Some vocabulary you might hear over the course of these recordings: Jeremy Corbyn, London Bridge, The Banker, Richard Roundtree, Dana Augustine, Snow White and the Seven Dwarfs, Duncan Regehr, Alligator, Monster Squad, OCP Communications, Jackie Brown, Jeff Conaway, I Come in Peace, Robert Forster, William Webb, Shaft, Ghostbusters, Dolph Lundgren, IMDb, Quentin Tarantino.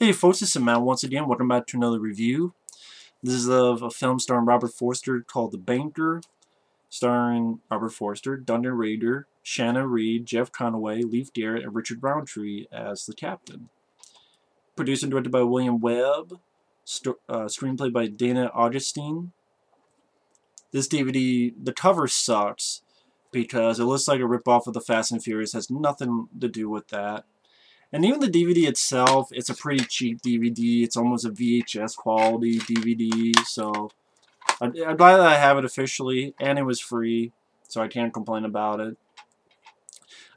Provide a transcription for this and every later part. Hey folks, this is Matt once again. Welcome back to another review. This is of a film starring Robert Forster called The Banker, starring Robert Forster, Duncan Regehr, Shanna Reid, Jeff Conaway, Leif Garrett, and Richard Roundtree as the captain. Produced and directed by William Webb. Screenplay by Dana Augustine. This DVD, the cover sucks because it looks like a ripoff of The Fast and Furious. Has nothing to do with that. And even the DVD itself, it's a pretty cheap DVD. It's almost a VHS quality DVD, so I'm glad that I have it officially, and it was free, so I can't complain about it.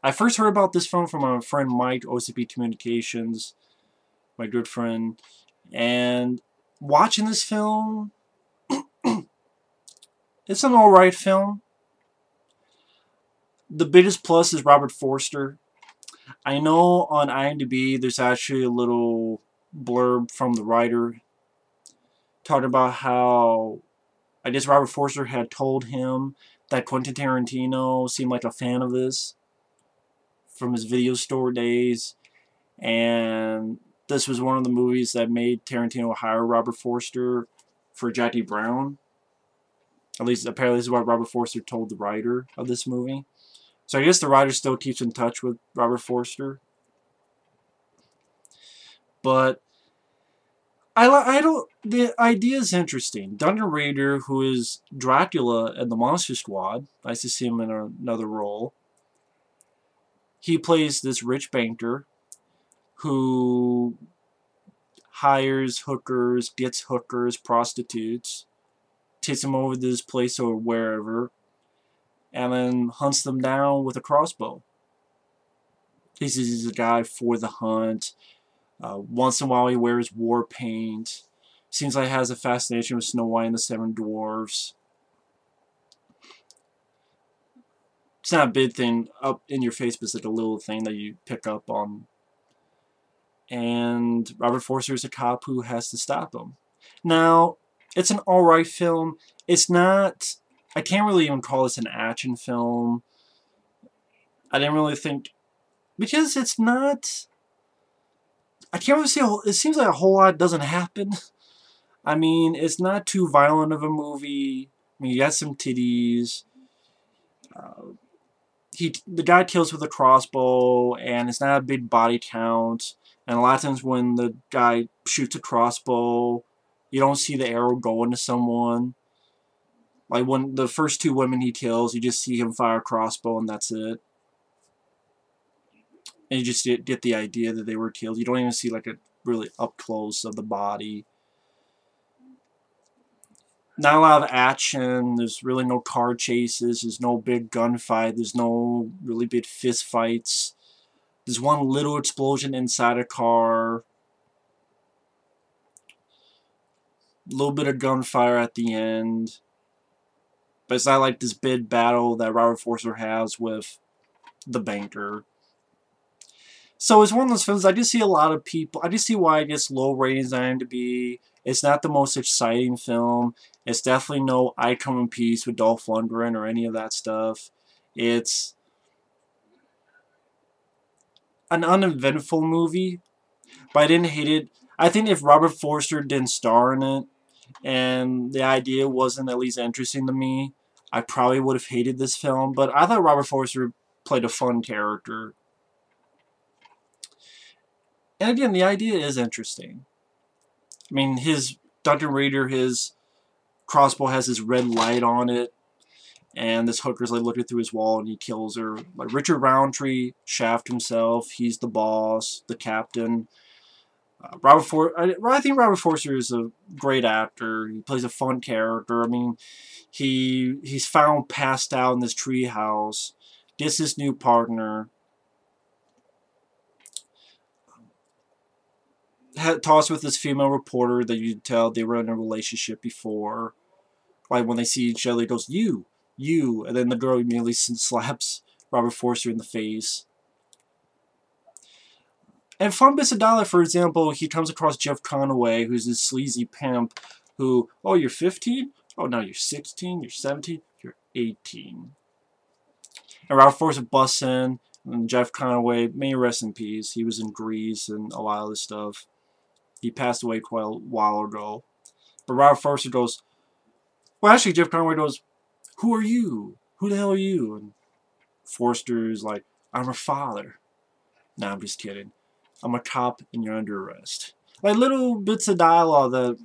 I first heard about this film from my friend Mike, OCP Communications, my good friend, and watching this film, it's an alright film. The biggest plus is Robert Forster. I know on IMDb there's actually a little blurb from the writer talking about how I guess Robert Forster had told him that Quentin Tarantino seemed like a fan of this from his video store days, and this was one of the movies that made Tarantino hire Robert Forster for Jackie Brown. At least apparently this is what Robert Forster told the writer of this movie. So I guess the writer still keeps in touch with Robert Forster. But the idea is interesting. Duncan Regehr, who is Dracula in the Monster Squad, nice to see him in another role. He plays this rich banker who hires hookers, gets hookers, prostitutes, takes them over to this place or wherever, and then hunts them down with a crossbow. He's a guy for the hunt. Once in a while he wears war paint. Seems like he has a fascination with Snow White and the Seven Dwarfs. It's not a big thing up in your face, but it's like a little thing that you pick up on. And Robert Forster is a cop who has to stop him. Now, it's an alright film. It's not... I can't really even call this an action film. I didn't really think... because it's not... I can't really see... it seems like a whole lot doesn't happen. I mean, it's not too violent of a movie. I mean, you got some titties. The guy kills with a crossbow, and it's not a big body count. And a lot of times when the guy shoots a crossbow, you don't see the arrow go into someone. Like when the first two women he kills, you just see him fire a crossbow and that's it. And you just get the idea that they were killed. You don't even see like a really up close of the body. Not a lot of action. There's really no car chases. There's no big gunfight. There's no really big fist fights. There's one little explosion inside a car. A little bit of gunfire at the end. But it's not like this big battle that Robert Forster has with the banker. So it's one of those films I just see a lot of people. I just see why it gets low ratings on IMDb. It's not the most exciting film. It's definitely no I Come in Peace with Dolph Lundgren or any of that stuff. It's an uneventful movie. But I didn't hate it. I think if Robert Forster didn't star in it and the idea wasn't at least interesting to me, I probably would have hated this film, but I thought Robert Forster played a fun character. And again, the idea is interesting. I mean, his Duncan Regehr, his crossbow has this red light on it, and this hooker's like looking through his wall and he kills her. Like Richard Roundtree, Shaft himself, he's the boss, the captain. I think Robert Forster is a great actor. He plays a fun character. I mean, he's found passed out in this treehouse. Gets his new partner. Talks with this female reporter that you could tell they were in a relationship before. Like when they see each other, he goes, "You, you," and then the girl immediately slaps Robert Forster in the face. And fun bits of dialogue, for example, he comes across Jeff Conaway, who's this sleazy pimp who, "Oh, you're 15? Oh, now you're 16, you're 17, you're 18. And Robert Forster busts in, and Jeff Conaway, may he rest in peace. He was in Grease and a lot of this stuff. He passed away quite a while ago. But Robert Forster goes, well, actually, Jeff Conaway goes, who are you? Who the hell are you? And Forster's like, I'm her father. No, I'm just kidding. I'm a cop and you're under arrest. Like little bits of dialogue that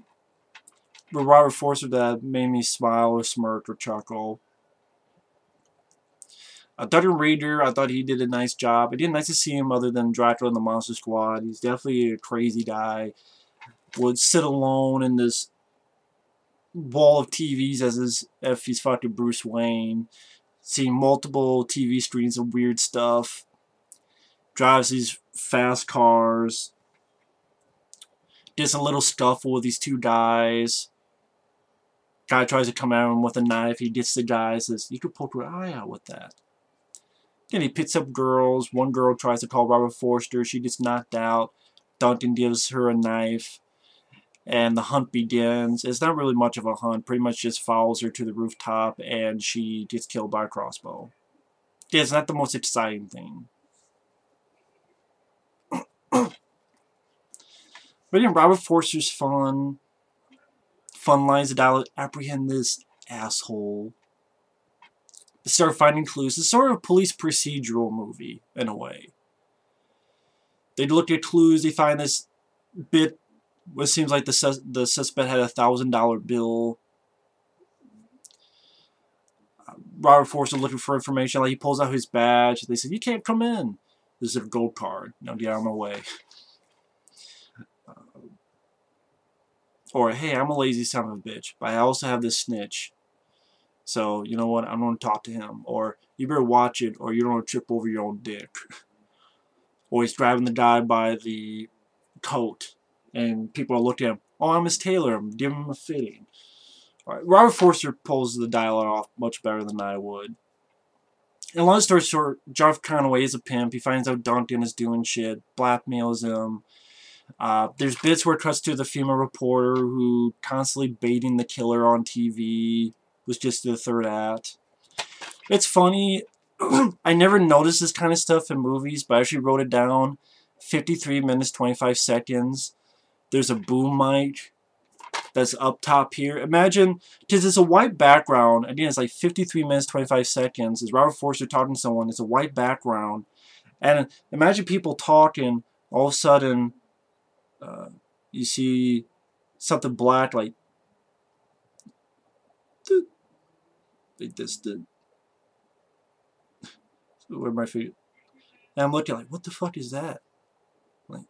with Robert Forster that made me smile or smirk or chuckle. Duncan Regehr, I thought he did a nice job. It didn't nice to see him other than Dracula and the Monster Squad. He's definitely a crazy guy. Would sit alone in this wall of TVs as if he's fucking Bruce Wayne. Seeing multiple TV screens of weird stuff. Drives these fast cars. Gets a little scuffle with these two guys. Guy tries to come at him with a knife. He gets the guy, says, you could poke your eye out with that. Then he picks up girls. One girl tries to call Robert Forster. She gets knocked out. Duncan gives her a knife. And the hunt begins. It's not really much of a hunt. Pretty much just follows her to the rooftop. And she gets killed by a crossbow. Yeah, it's not the most exciting thing. But then Robert Forster's fun. Fun lines of dialogue. Apprehend this asshole. They start finding clues. It's sort of a police procedural movie, in a way. They look at clues. They find this bit. What seems like the suspect had a $1,000 bill. Robert Forster looking for information. Like he pulls out his badge. They said, you can't come in. This is a gold card. No, get out of my way. Or, hey, I'm a lazy son of a bitch. But I also have this snitch. So, you know what, I'm going to talk to him. Or, you better watch it, or you're going to trip over your own dick. Or he's grabbing the guy by the coat. And people are looking at him. Oh, I'm his tailor. I'm giving him a fitting. All right. Robert Forster pulls the dialogue off much better than I would. And long story short, Jeff Conaway is a pimp. He finds out Duncan is doing shit. Blackmails him. There's bits where it cuts to the female reporter who constantly baiting the killer on TV. Was just the third act. It's funny. I never noticed this kind of stuff in movies, but I actually wrote it down. 53 minutes, 25 seconds. There's a boom mic that's up top here. Imagine, because it's a white background. Again, it's like 53 minutes, 25 seconds. It's Robert Forster talking to someone. It's a white background. And imagine people talking. All of a sudden, you see something black like this did. Where my feet? And I'm looking like, what the fuck is that? Like,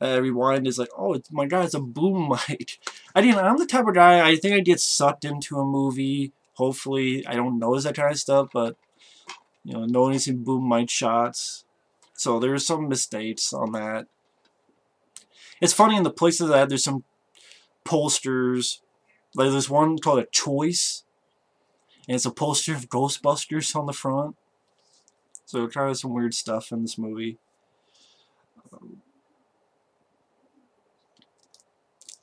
I rewind is like, oh, it's, my God, it's a boom mic. I'm the type of guy. I think I get sucked into a movie. Hopefully, I don't notice that kind of stuff, but you know, noticing boom mic shots. So there's some mistakes on that. It's funny in the places that there's some posters. Like there's one called A Choice, and it's a poster of Ghostbusters on the front. So kind of some weird stuff in this movie.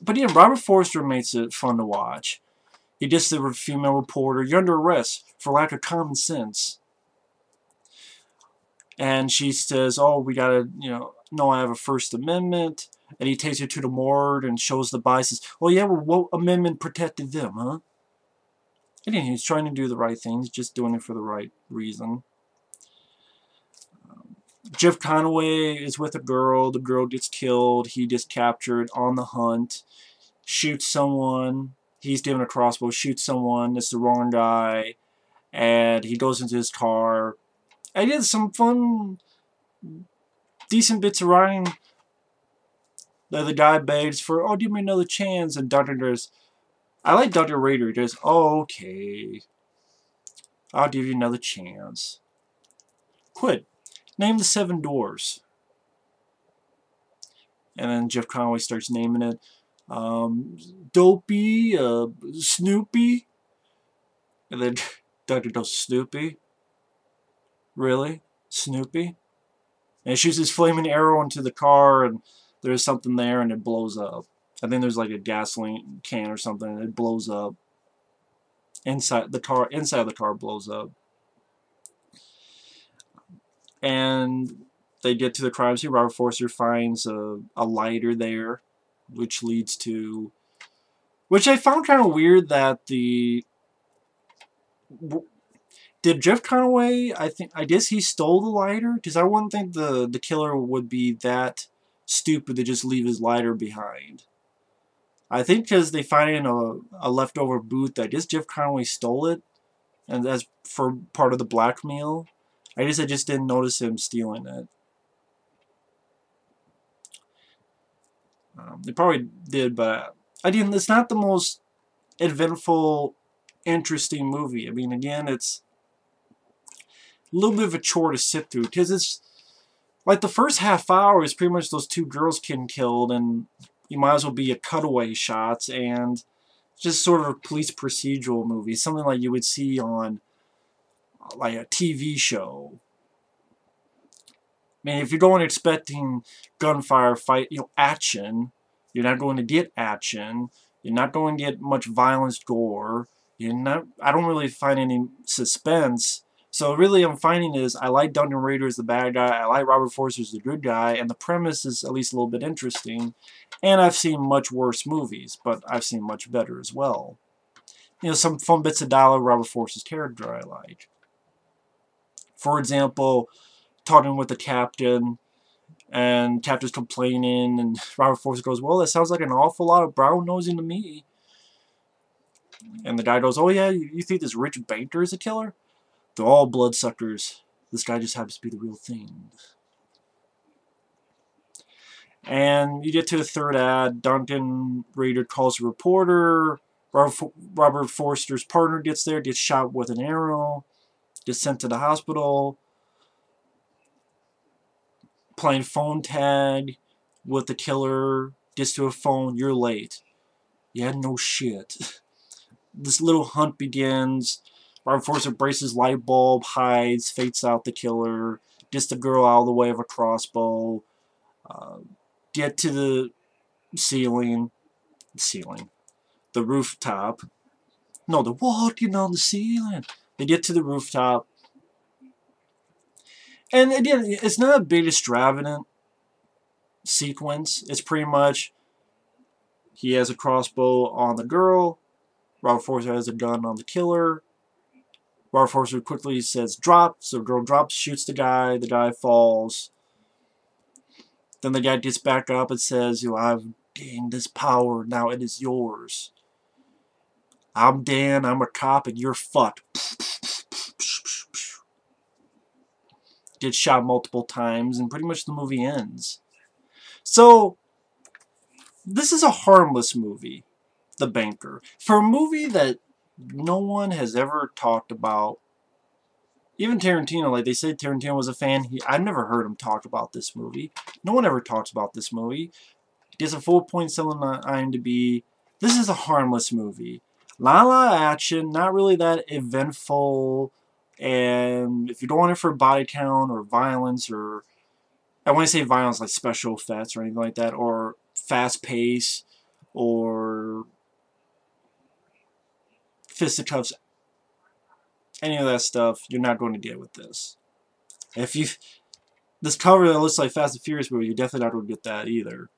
But yeah, Robert Forster makes it fun to watch. He dissed the female reporter. You're under arrest for lack of common sense. And she says, oh, we gotta, you know, no, I have a First Amendment. And he takes her to the morgue and shows the body. Says, well, yeah, well, what amendment protected them, huh? And then he's trying to do the right thing. He's just doing it for the right reason. Jeff Conaway is with a girl. The girl gets killed. He gets captured on the hunt. Shoots someone. He's given a crossbow. Shoots someone. It's the wrong guy. And he goes into his car. I did some fun, decent bits of writing. The guy begs for, oh, give me another chance. And Dr. goes, I like Dr. Regehr. He goes, oh, okay. I'll give you another chance. Quit. Name the Seven Dwarfs. And then Jeff Conaway starts naming it. Dopey, Snoopy. And then Dr. goes, Snoopy? Really? Snoopy? And he shoots his flaming arrow into the car, and there's something there, and it blows up. I think there's like a gasoline can or something, and it blows up. Inside the car blows up. And they get to the crime scene. Robert Forster finds a lighter there. which leads to... Which I found kind of weird that the... Did Jeff Conaway, I guess he stole the lighter? Because I wouldn't think the killer would be that stupid to just leave his lighter behind. I think because they find it in a leftover booth, I guess Jeff Conaway stole it. And that's for part of the blackmail. I guess I just didn't notice him stealing it. They probably did, but I didn't. It's not the most eventful, interesting movie. I mean, again, it's a little bit of a chore to sit through because it's like the first half hour is pretty much those two girls getting killed, and you might as well be a cutaway shots and just sort of a police procedural movie, something like you would see on like a TV show. I mean, if you're going expecting gunfire, fight, you know, action, you're not going to get action. You're not going to get much violence, gore. You're not. I don't really find any suspense. So really, I'm finding is I like Duncan Regehr as the bad guy. I like Robert Forster as the good guy, and the premise is at least a little bit interesting. And I've seen much worse movies, but I've seen much better as well. You know, some fun bits of dialogue Robert Forster's character I like. For example, talking with the captain, and captain's complaining, and Robert Forster goes, "Well, that sounds like an awful lot of brown nosing to me." And the guy goes, "Oh yeah, you think this rich banker is a killer? They're all bloodsuckers. This guy just happens to be the real thing." And you get to the third ad, Duncan Regehr calls a reporter, Robert Forster's partner gets there, gets shot with an arrow, gets sent to the hospital, playing phone tag with the killer, gets to a phone, "You're late." Yeah, no shit. This little hunt begins, Robert Forster braces light bulb, hides, fates out the killer, gets the girl out of the way of a crossbow, get to the the rooftop. No, they're walking on the ceiling. They get to the rooftop. And again, it's not a big extravagant sequence. It's pretty much he has a crossbow on the girl. Robert Forster has a gun on the killer. Robert Forster quickly says drop. So the girl drops, shoots the guy falls. Then the guy gets back up and says, "You know, I've gained this power, now it is yours. I'm Dan, I'm a cop, and you're fucked." Gets shot multiple times, and pretty much the movie ends. So, this is a harmless movie, The Banker. For a movie that no one has ever talked about, even Tarantino, like they say Tarantino was a fan, I've never heard him talk about this movie. No one ever talks about this movie. It gets a 4.7 on IMDb. This is a harmless movie. La-la action, not really that eventful. And if you're going in for body count or violence or... I want to say violence like special effects or anything like that, or fast pace or fisticuffs, any of that stuff, you're not going to get with this. If you... This cover that looks like Fast and Furious movie, you're definitely not going to get that either.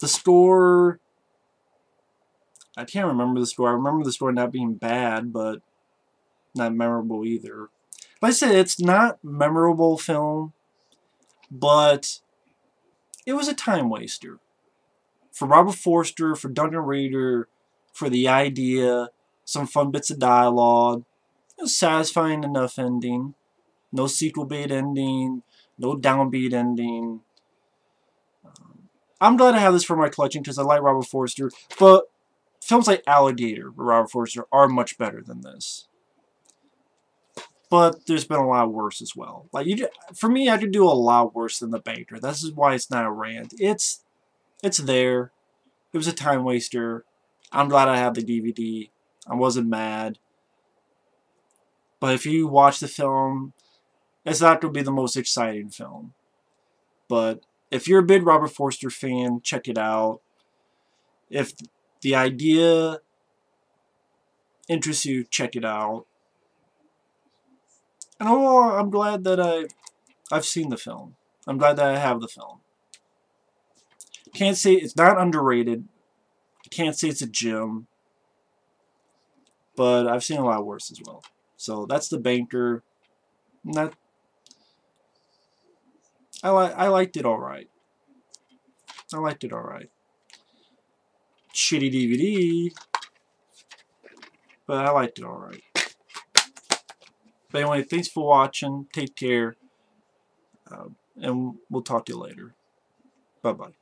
The score... I can't remember the score. I remember the score not being bad, but not memorable either. Like I said, it's not a memorable film, but it was a time waster. For Robert Forster, for Duncan Regehr, for the idea, some fun bits of dialogue, it was satisfying enough ending. No sequel bait ending, no downbeat ending. I'm glad I have this for my collection because I like Robert Forster, but films like Alligator by Robert Forster are much better than this. But there's been a lot worse as well. Like for me, I could do a lot worse than The Banker. This is why it's not a rant. It's there. It was a time waster. I'm glad I have the DVD. I wasn't mad. But if you watch the film, it's not going to be the most exciting film. But if you're a big Robert Forster fan, check it out. If the idea interests you, check it out. And overall, I'm glad that I've seen the film. I'm glad that I have the film. Can't say it's not underrated. Can't say it's a gem. But I've seen a lot worse as well. So that's The Banker. Not. I liked it all right. I liked it all right. Shitty DVD, but I liked it all right. But anyway, thanks for watching. Take care, and we'll talk to you later. Bye bye.